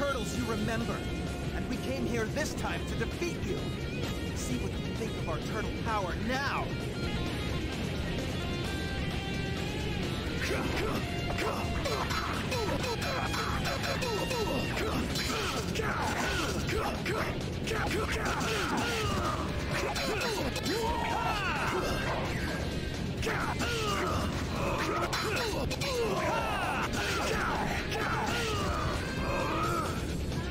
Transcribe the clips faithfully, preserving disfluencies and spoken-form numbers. turtles you remember, and we came here this time to defeat you. See what you think of our turtle power now!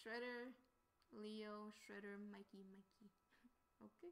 Shredder, Leo, Shredder, Mikey, Mikey. Okay.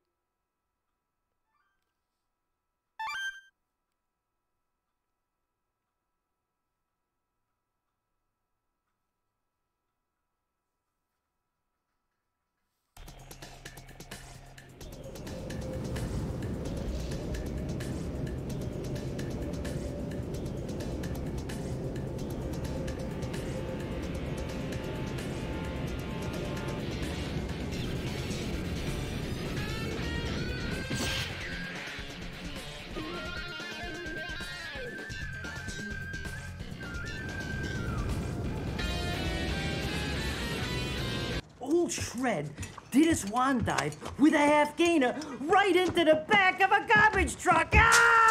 Shred did his swan dive with a half gainer right into the back of a garbage truck. Ah!